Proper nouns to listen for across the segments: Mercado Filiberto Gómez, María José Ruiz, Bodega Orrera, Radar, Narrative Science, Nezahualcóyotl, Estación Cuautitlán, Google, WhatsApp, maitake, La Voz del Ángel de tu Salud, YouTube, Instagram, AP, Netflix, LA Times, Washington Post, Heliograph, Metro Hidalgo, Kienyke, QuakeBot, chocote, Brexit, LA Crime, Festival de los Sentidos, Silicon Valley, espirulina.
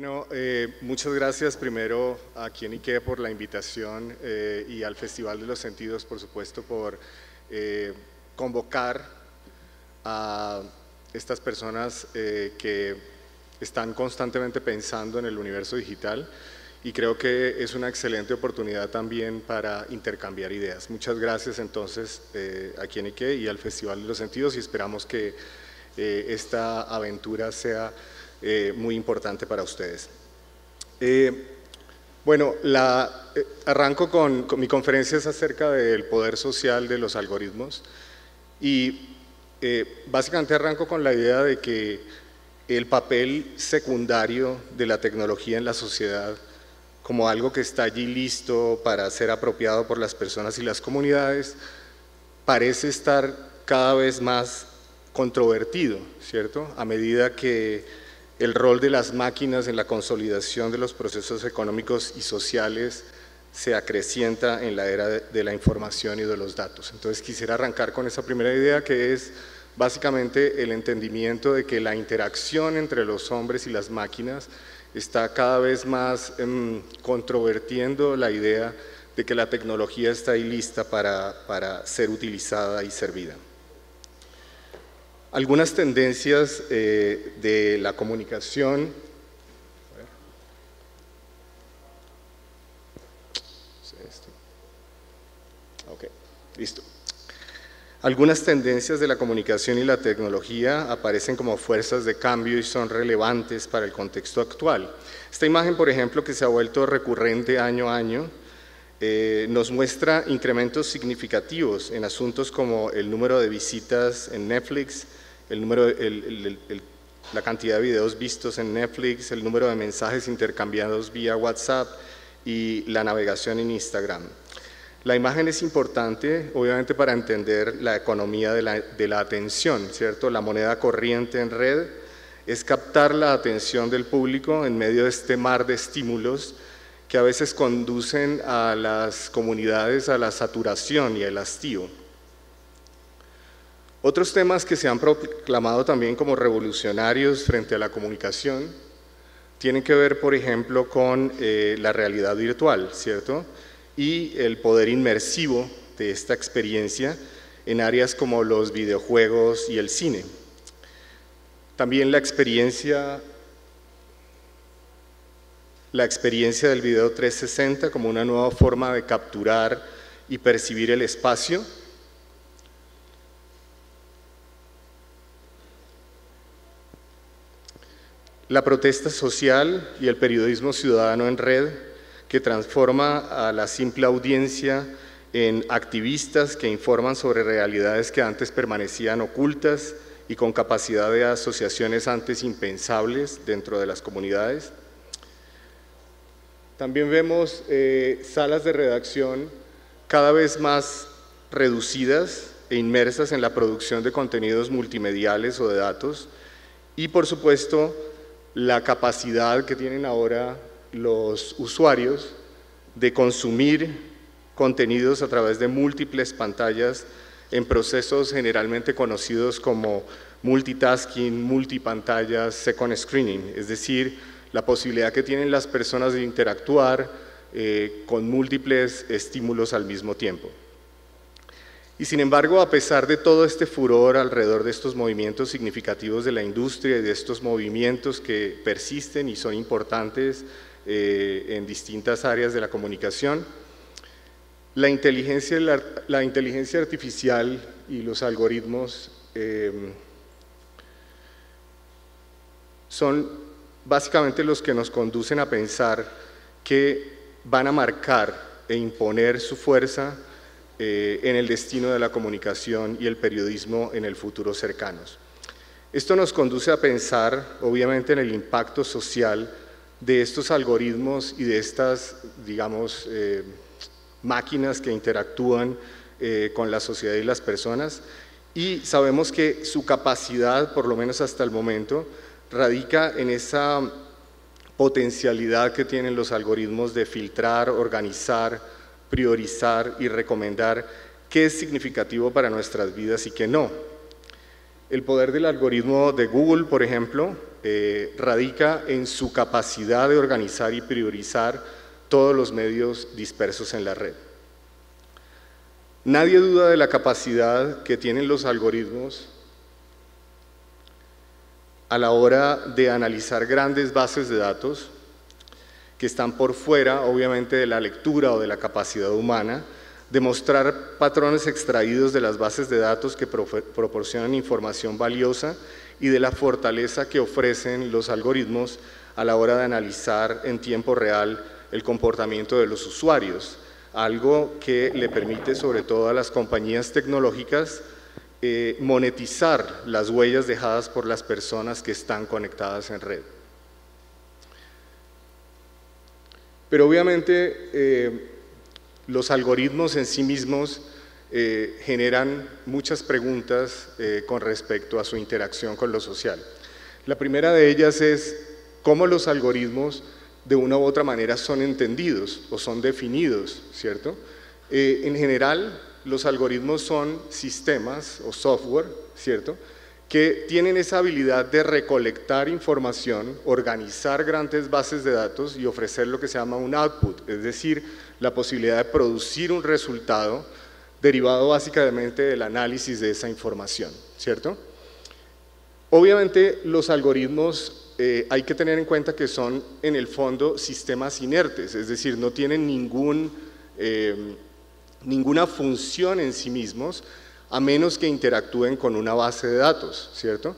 Bueno, muchas gracias primero a Kienyke por la invitación y al Festival de los Sentidos, por supuesto, por convocar a estas personas que están constantemente pensando en el universo digital, y creo que es una excelente oportunidad también para intercambiar ideas. Muchas gracias entonces a Kienyke y al Festival de los Sentidos, y esperamos que esta aventura sea muy importante para ustedes. Bueno, arranco con mi conferencia, es acerca del poder social de los algoritmos, y básicamente arranco con la idea de que el papel secundario de la tecnología en la sociedad, como algo que está allí listo para ser apropiado por las personas y las comunidades, parece estar cada vez más controvertido, ¿cierto? A medida que el rol de las máquinas en la consolidación de los procesos económicos y sociales se acrecienta en la era de la información y de los datos. Entonces quisiera arrancar con esa primera idea, que es básicamente el entendimiento de que la interacción entre los hombres y las máquinas está cada vez más controvertiendo la idea de que la tecnología está ahí lista para ser utilizada y servida. Algunas tendencias de la comunicación. Okay, listo. Algunas tendencias de la comunicación y la tecnología aparecen como fuerzas de cambio y son relevantes para el contexto actual. Esta imagen, por ejemplo, que se ha vuelto recurrente año a año, nos muestra incrementos significativos en asuntos como el número de visitas en Netflix, la cantidad de videos vistos en Netflix, el número de mensajes intercambiados vía WhatsApp y la navegación en Instagram. La imagen es importante, obviamente, para entender la economía de la atención, ¿cierto? La moneda corriente en red es captar la atención del público en medio de este mar de estímulos que a veces conducen a las comunidades a la saturación y al hastío. Otros temas que se han proclamado también como revolucionarios frente a la comunicación tienen que ver, por ejemplo, con la realidad virtual, ¿cierto? Y el poder inmersivo de esta experiencia en áreas como los videojuegos y el cine. También la experiencia del video 360 como una nueva forma de capturar y percibir el espacio. La protesta social y el periodismo ciudadano en red, que transforma a la simple audiencia en activistas que informan sobre realidades que antes permanecían ocultas y con capacidad de asociaciones antes impensables dentro de las comunidades. También vemos salas de redacción cada vez más reducidas e inmersas en la producción de contenidos multimediales o de datos, y por supuesto la capacidad que tienen ahora los usuarios de consumir contenidos a través de múltiples pantallas en procesos generalmente conocidos como multitasking, multipantallas, second screening, es decir, la posibilidad que tienen las personas de interactuar con múltiples estímulos al mismo tiempo. Y sin embargo, a pesar de todo este furor alrededor de estos movimientos significativos de la industria y de estos movimientos que persisten y son importantes en distintas áreas de la comunicación, la inteligencia artificial y los algoritmos son básicamente los que nos conducen a pensar que van a marcar e imponer su fuerza en el destino de la comunicación y el periodismo en el futuro cercanos. Esto nos conduce a pensar, obviamente, en el impacto social de estos algoritmos y de estas, digamos, máquinas que interactúan con la sociedad y las personas, y sabemos que su capacidad, por lo menos hasta el momento, radica en esa potencialidad que tienen los algoritmos de filtrar, organizar, priorizar y recomendar qué es significativo para nuestras vidas y qué no. El poder del algoritmo de Google, por ejemplo, radica en su capacidad de organizar y priorizar todos los medios dispersos en la red. Nadie duda de la capacidad que tienen los algoritmos a la hora de analizar grandes bases de datos que están por fuera, obviamente, de la lectura o de la capacidad humana, de mostrar patrones extraídos de las bases de datos que proporcionan información valiosa y de la fortaleza que ofrecen los algoritmos a la hora de analizar en tiempo real el comportamiento de los usuarios, algo que le permite sobre todo a las compañías tecnológicas monetizar las huellas dejadas por las personas que están conectadas en red. Pero obviamente los algoritmos en sí mismos generan muchas preguntas con respecto a su interacción con lo social. La primera de ellas es cómo los algoritmos de una u otra manera son entendidos o son definidos, ¿cierto? En general, los algoritmos son sistemas o software, ¿cierto?, que tienen esa habilidad de recolectar información, organizar grandes bases de datos y ofrecer lo que se llama un output, es decir, la posibilidad de producir un resultado derivado básicamente del análisis de esa información, ¿cierto? Obviamente los algoritmos hay que tener en cuenta que son en el fondo sistemas inertes, es decir, no tienen ninguna función en sí mismos, a menos que interactúen con una base de datos, ¿cierto?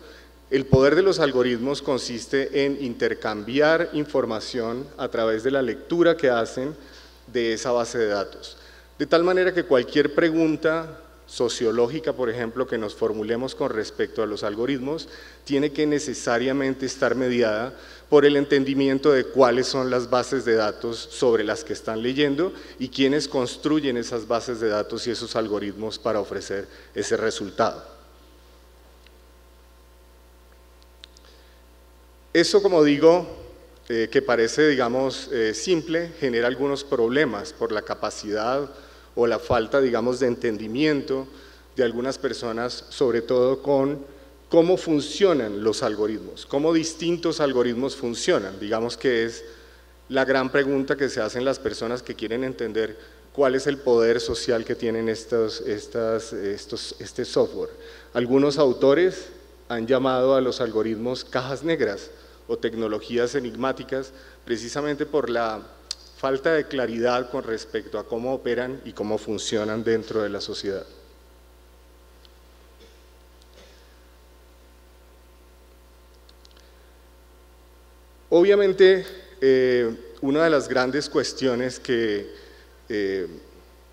El poder de los algoritmos consiste en intercambiar información a través de la lectura que hacen de esa base de datos. De tal manera que cualquier pregunta sociológica, por ejemplo, que nos formulemos con respecto a los algoritmos, tiene que necesariamente estar mediada por el entendimiento de cuáles son las bases de datos sobre las que están leyendo y quiénes construyen esas bases de datos y esos algoritmos para ofrecer ese resultado. Eso, como digo, que parece, digamos, simple, genera algunos problemas por la capacidad o la falta, digamos, de entendimiento de algunas personas, sobre todo con cómo funcionan los algoritmos, cómo distintos algoritmos funcionan. Digamos que es la gran pregunta que se hacen las personas que quieren entender cuál es el poder social que tienen este software. Algunos autores han llamado a los algoritmos cajas negras o tecnologías enigmáticas, precisamente por la falta de claridad con respecto a cómo operan y cómo funcionan dentro de la sociedad. Obviamente, una de las grandes cuestiones de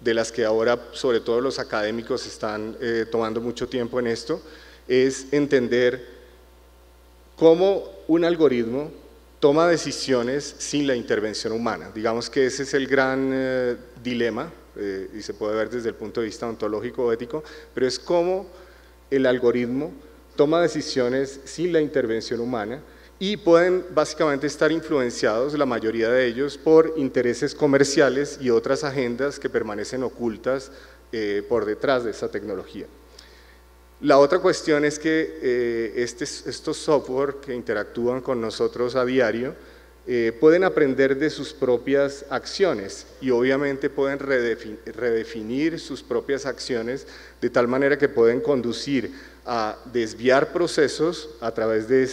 las que ahora, sobre todo los académicos, están tomando mucho tiempo en esto, es entender cómo un algoritmo toma decisiones sin la intervención humana. Digamos que ese es el gran dilema, y se puede ver desde el punto de vista ontológico o ético, pero es cómo el algoritmo toma decisiones sin la intervención humana, y pueden básicamente estar influenciados, la mayoría de ellos, por intereses comerciales y otras agendas que permanecen ocultas por detrás de esa tecnología. La otra cuestión es que estos software que interactúan con nosotros a diario pueden aprender de sus propias acciones y obviamente pueden redefinir sus propias acciones de tal manera que pueden conducir a desviar procesos a través de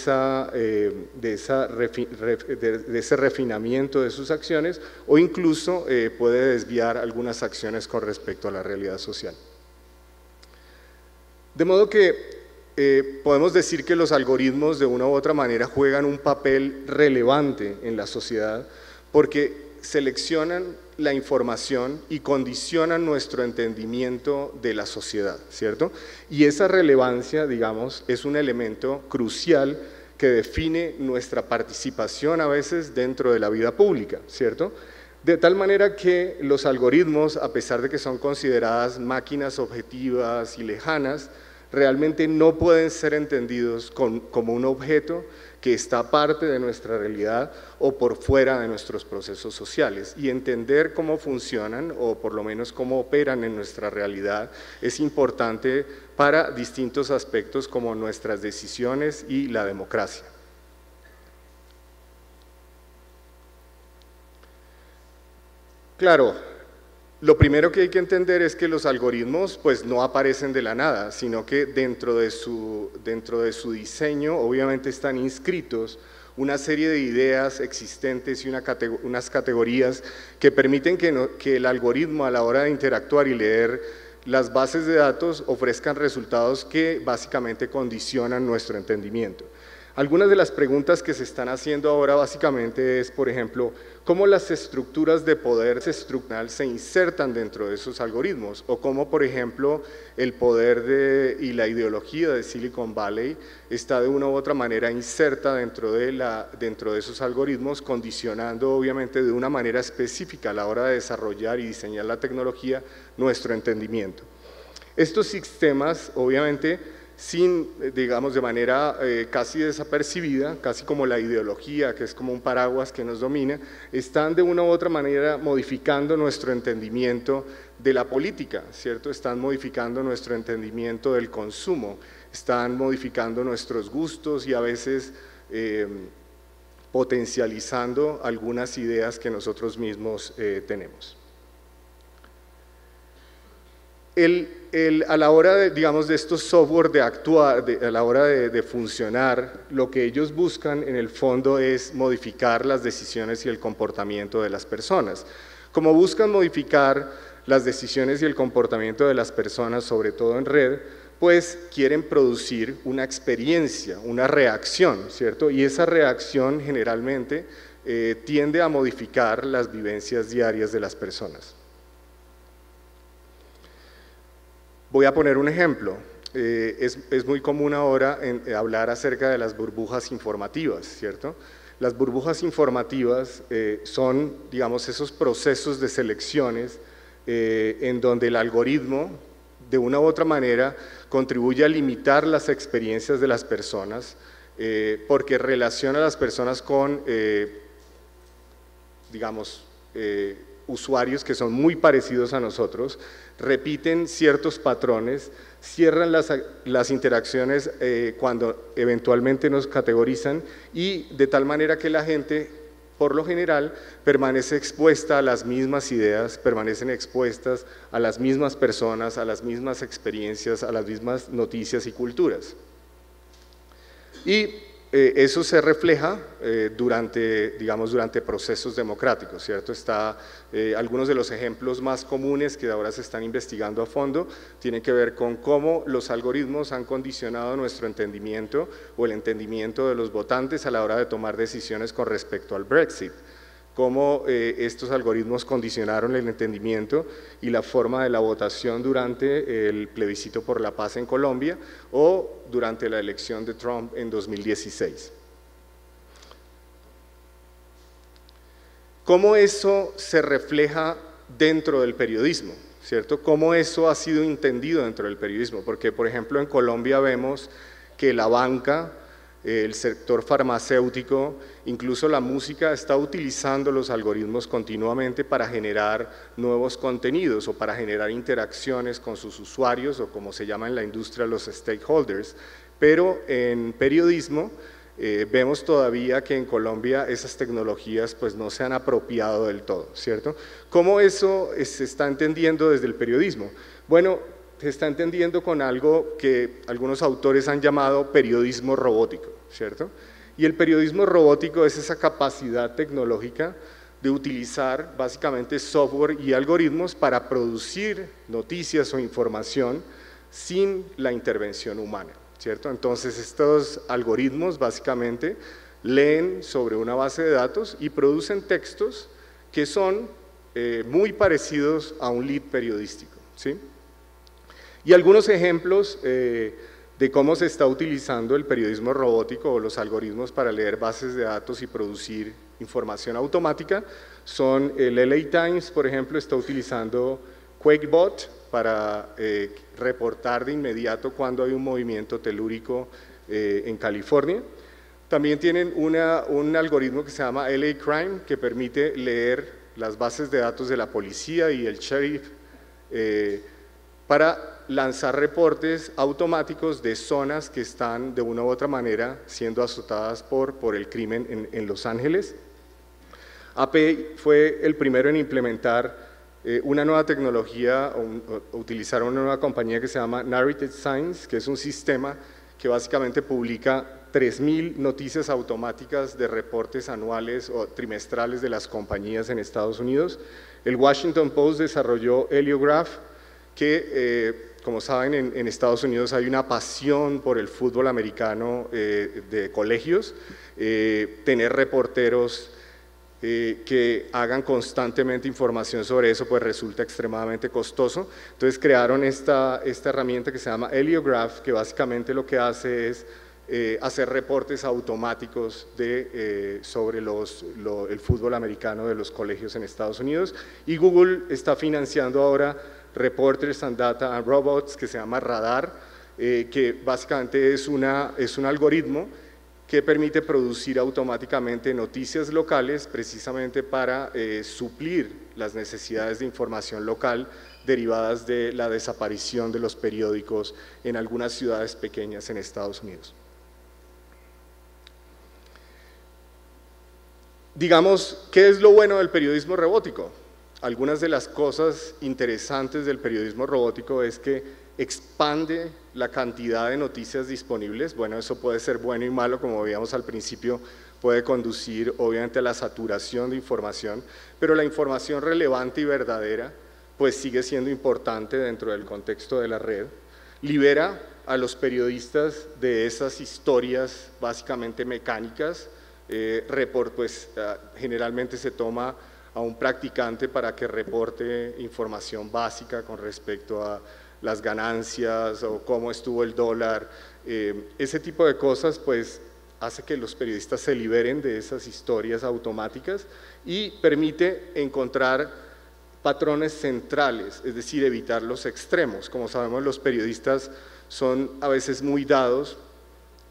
ese refinamiento de sus acciones o incluso puede desviar algunas acciones con respecto a la realidad social. De modo que podemos decir que los algoritmos de una u otra manera juegan un papel relevante en la sociedad porque seleccionan la información y condicionan nuestro entendimiento de la sociedad, ¿cierto? Y esa relevancia, digamos, es un elemento crucial que define nuestra participación a veces dentro de la vida pública, ¿cierto? De tal manera que los algoritmos, a pesar de que son consideradas máquinas objetivas y lejanas, realmente no pueden ser entendidos como un objeto que está aparte de nuestra realidad o por fuera de nuestros procesos sociales. Y entender cómo funcionan o por lo menos cómo operan en nuestra realidad es importante para distintos aspectos como nuestras decisiones y la democracia. Claro, lo primero que hay que entender es que los algoritmos pues no aparecen de la nada, sino que dentro de su diseño obviamente están inscritos una serie de ideas existentes y unas categorías que permiten que el algoritmo a la hora de interactuar y leer las bases de datos ofrezcan resultados que básicamente condicionan nuestro entendimiento. Algunas de las preguntas que se están haciendo ahora básicamente es, por ejemplo, cómo las estructuras de poder estructural se insertan dentro de esos algoritmos, o cómo, por ejemplo, el poder y la ideología de Silicon Valley está de una u otra manera inserta dentro de esos algoritmos, condicionando obviamente de una manera específica a la hora de desarrollar y diseñar la tecnología nuestro entendimiento. Estos sistemas, obviamente, digamos, de manera casi desapercibida, casi como la ideología, que es como un paraguas que nos domina, están de una u otra manera modificando nuestro entendimiento de la política, ¿cierto? Están modificando nuestro entendimiento del consumo, están modificando nuestros gustos y a veces potencializando algunas ideas que nosotros mismos tenemos. A la hora de, digamos, de estos software de actuar, a la hora de funcionar, lo que ellos buscan en el fondo es modificar las decisiones y el comportamiento de las personas. Como buscan modificar las decisiones y el comportamiento de las personas, sobre todo en red, pues quieren producir una experiencia, una reacción, ¿cierto? Y esa reacción generalmente tiende a modificar las vivencias diarias de las personas. Voy a poner un ejemplo. Es muy común ahora hablar acerca de las burbujas informativas, ¿cierto? Las burbujas informativas son, digamos, esos procesos de selecciones en donde el algoritmo, de una u otra manera, contribuye a limitar las experiencias de las personas porque relaciona a las personas con, digamos, usuarios que son muy parecidos a nosotros, repiten ciertos patrones, cierran las interacciones cuando eventualmente nos categorizan y de tal manera que la gente, por lo general, permanece expuesta a las mismas ideas, permanecen expuestas a las mismas personas, a las mismas experiencias, a las mismas noticias y culturas. Y eso se refleja durante procesos democráticos, ¿cierto? Algunos de los ejemplos más comunes que ahora se están investigando a fondo tienen que ver con cómo los algoritmos han condicionado nuestro entendimiento o el entendimiento de los votantes a la hora de tomar decisiones con respecto al Brexit. Cómo estos algoritmos condicionaron el entendimiento y la forma de la votación durante el plebiscito por la paz en Colombia o durante la elección de Trump en 2016. Cómo eso se refleja dentro del periodismo, ¿cierto? Cómo eso ha sido entendido dentro del periodismo, porque por ejemplo en Colombia vemos que la banca, el sector farmacéutico, incluso la música, está utilizando los algoritmos continuamente para generar nuevos contenidos o para generar interacciones con sus usuarios o como se llama en la industria los stakeholders. Pero en periodismo vemos todavía que en Colombia esas tecnologías pues no se han apropiado del todo, ¿cierto? ¿Cómo eso se está entendiendo desde el periodismo? Bueno, se está entendiendo con algo que algunos autores han llamado periodismo robótico, ¿cierto? Y el periodismo robótico es esa capacidad tecnológica de utilizar básicamente software y algoritmos para producir noticias o información sin la intervención humana, ¿cierto? Entonces estos algoritmos básicamente leen sobre una base de datos y producen textos que son muy parecidos a un lead periodístico, ¿sí? Y algunos ejemplos de cómo se está utilizando el periodismo robótico o los algoritmos para leer bases de datos y producir información automática son el LA Times, por ejemplo, está utilizando QuakeBot para reportar de inmediato cuando hay un movimiento telúrico en California. También tienen un algoritmo que se llama LA Crime, que permite leer las bases de datos de la policía y el sheriff para lanzar reportes automáticos de zonas que están de una u otra manera siendo azotadas por el crimen en Los Ángeles. AP fue el primero en implementar una nueva tecnología, utilizar una nueva compañía que se llama Narrative Science, que es un sistema que básicamente publica 3.000 noticias automáticas de reportes anuales o trimestrales de las compañías en Estados Unidos. El Washington Post desarrolló Heliograph, que como saben en Estados Unidos hay una pasión por el fútbol americano de colegios, tener reporteros que hagan constantemente información sobre eso pues resulta extremadamente costoso, entonces crearon esta herramienta que se llama Heliograph, que básicamente lo que hace es hacer reportes automáticos sobre el fútbol americano de los colegios en Estados Unidos. Y Google está financiando ahora Reporters and Data and Robots, que se llama Radar, que básicamente es un algoritmo que permite producir automáticamente noticias locales precisamente para suplir las necesidades de información local derivadas de la desaparición de los periódicos en algunas ciudades pequeñas en Estados Unidos. Digamos, ¿qué es lo bueno del periodismo robótico? Algunas de las cosas interesantes del periodismo robótico es que expande la cantidad de noticias disponibles. Bueno, eso puede ser bueno y malo, como veíamos al principio, puede conducir obviamente a la saturación de información, pero la información relevante y verdadera pues sigue siendo importante dentro del contexto de la red. Libera a los periodistas de esas historias básicamente mecánicas. Generalmente se toma a un practicante para que reporte información básica con respecto a las ganancias o cómo estuvo el dólar, ese tipo de cosas pues hace que los periodistas se liberen de esas historias automáticas y permite encontrar patrones centrales, es decir, evitar los extremos. Como sabemos, los periodistas son a veces muy dados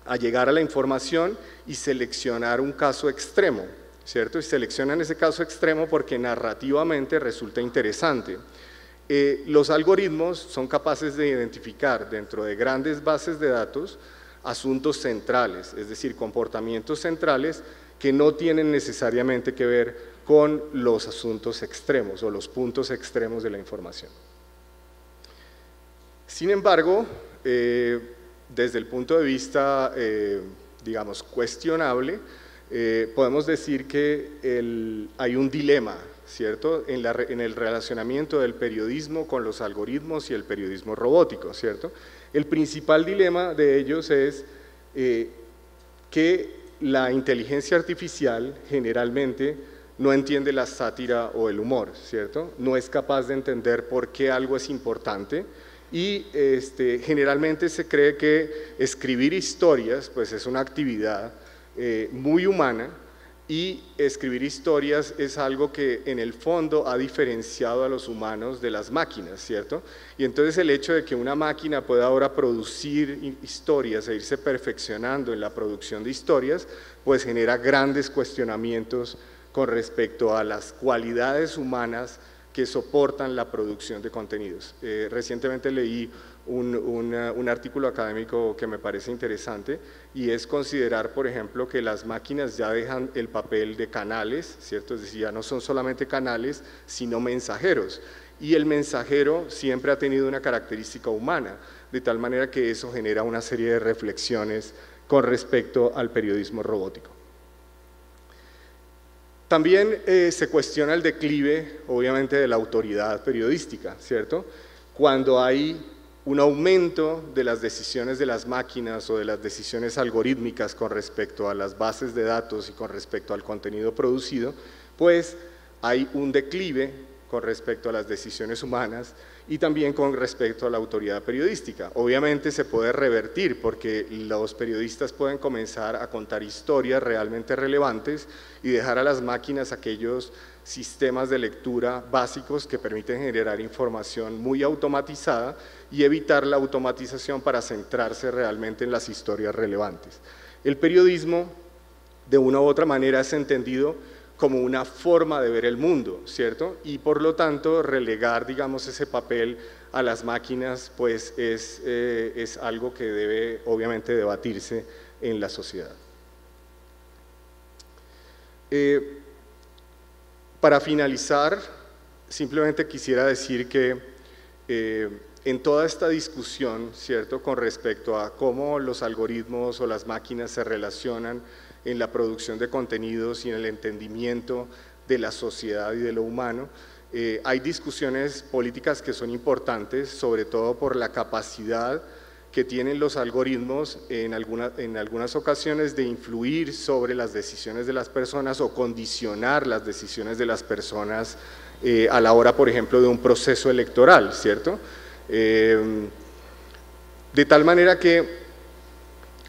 a llegar a la información y seleccionar un caso extremo, ¿cierto? Y seleccionan ese caso extremo porque narrativamente resulta interesante. Los algoritmos son capaces de identificar dentro de grandes bases de datos asuntos centrales, es decir, comportamientos centrales que no tienen necesariamente que ver con los asuntos extremos o los puntos extremos de la información. Sin embargo, desde el punto de vista, digamos, cuestionable, podemos decir que hay un dilema, ¿cierto?, en el relacionamiento del periodismo con los algoritmos y el periodismo robótico, ¿cierto? El principal dilema de ellos es que la inteligencia artificial generalmente no entiende la sátira o el humor, ¿cierto? No es capaz de entender por qué algo es importante. Y generalmente se cree que escribir historias pues es una actividad muy humana, y escribir historias es algo que en el fondo ha diferenciado a los humanos de las máquinas, ¿cierto? Y entonces el hecho de que una máquina pueda ahora producir historias e irse perfeccionando en la producción de historias pues genera grandes cuestionamientos con respecto a las cualidades humanas que soportan la producción de contenidos. Recientemente leí un artículo académico que me parece interesante, y es considerar, por ejemplo, que las máquinas ya dejan el papel de canales, ¿cierto? Es decir, ya no son solamente canales, sino mensajeros. Y el mensajero siempre ha tenido una característica humana, de tal manera que eso genera una serie de reflexiones con respecto al periodismo robótico. También se cuestiona el declive, obviamente, de la autoridad periodística, ¿cierto? Cuando hay un aumento de las decisiones de las máquinas o de las decisiones algorítmicas con respecto a las bases de datos y con respecto al contenido producido, pues hay un declive con respecto a las decisiones humanas y también con respecto a la autoridad periodística. Obviamente se puede revertir porque los periodistas pueden comenzar a contar historias realmente relevantes y dejar a las máquinas aquellos sistemas de lectura básicos que permiten generar información muy automatizada y evitar la automatización para centrarse realmente en las historias relevantes. El periodismo, de una u otra manera, es entendido como una forma de ver el mundo, ¿cierto? Y por lo tanto, relegar, digamos, ese papel a las máquinas, pues es algo que debe, obviamente, debatirse en la sociedad. Para finalizar, simplemente quisiera decir que en toda esta discusión, ¿cierto?, con respecto a cómo los algoritmos o las máquinas se relacionan en la producción de contenidos y en el entendimiento de la sociedad y de lo humano. Hay discusiones políticas que son importantes, sobre todo por la capacidad que tienen los algoritmos en algunas ocasiones de influir sobre las decisiones de las personas o condicionar las decisiones de las personas a la hora, por ejemplo, de un proceso electoral, ¿cierto? De tal manera que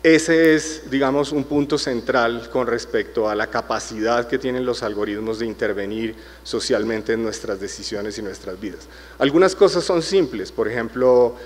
ese es, digamos, un punto central con respecto a la capacidad que tienen los algoritmos de intervenir socialmente en nuestras decisiones y nuestras vidas. Algunas cosas son simples, por ejemplo,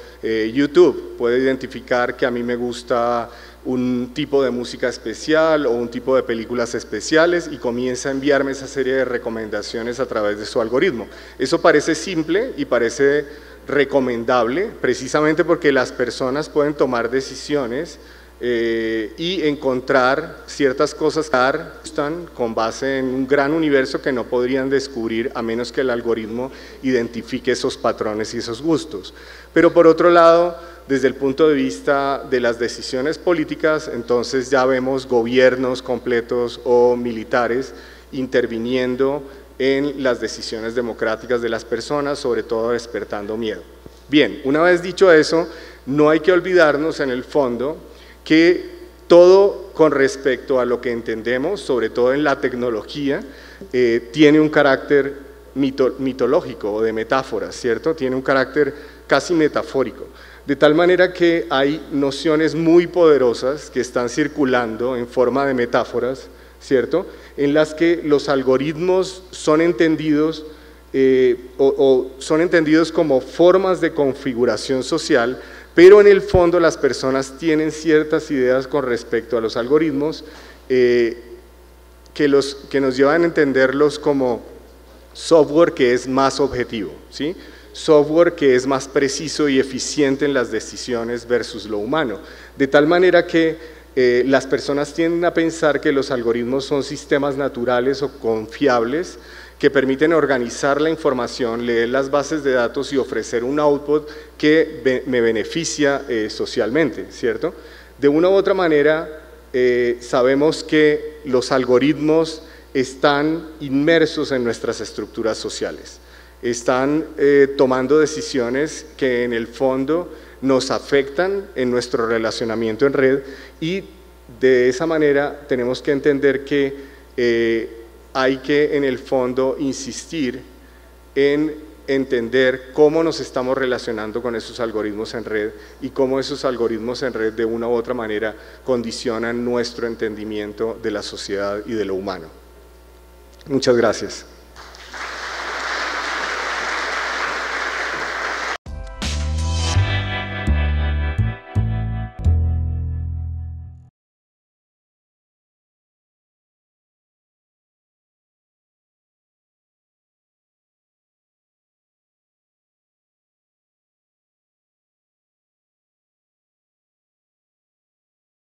YouTube puede identificar que a mí me gusta un tipo de música especial o un tipo de películas especiales y comienza a enviarme esa serie de recomendaciones a través de su algoritmo. Eso parece simple y parece recomendable, precisamente porque las personas pueden tomar decisiones y encontrar ciertas cosas que están con base en un gran universo que no podrían descubrir a menos que el algoritmo identifique esos patrones y esos gustos. Pero por otro lado, desde el punto de vista de las decisiones políticas, entonces ya vemos gobiernos completos o militares interviniendo en las decisiones democráticas de las personas, sobre todo despertando miedo. Bien, una vez dicho eso, no hay que olvidarnos en el fondo que todo con respecto a lo que entendemos, sobre todo en la tecnología, tiene un carácter mitológico o de metáforas, ¿cierto? Tiene un carácter casi metafórico. De tal manera que hay nociones muy poderosas que están circulando en forma de metáforas, ¿cierto?, en las que los algoritmos son entendidos son entendidos como formas de configuración social, pero en el fondo las personas tienen ciertas ideas con respecto a los algoritmos que nos llevan a entenderlos como software que es más objetivo, ¿sí? Software que es más preciso y eficiente en las decisiones versus lo humano. De tal manera que las personas tienden a pensar que los algoritmos son sistemas naturales o confiables que permiten organizar la información, leer las bases de datos y ofrecer un output que me beneficia socialmente, ¿cierto? De una u otra manera, sabemos que los algoritmos están inmersos en nuestras estructuras sociales, están tomando decisiones que en el fondo nos afectan en nuestro relacionamiento en red y de esa manera tenemos que entender que hay que, en el fondo, insistir en entender cómo nos estamos relacionando con esos algoritmos en red y cómo esos algoritmos en red, de una u otra manera, condicionan nuestro entendimiento de la sociedad y de lo humano. Muchas gracias.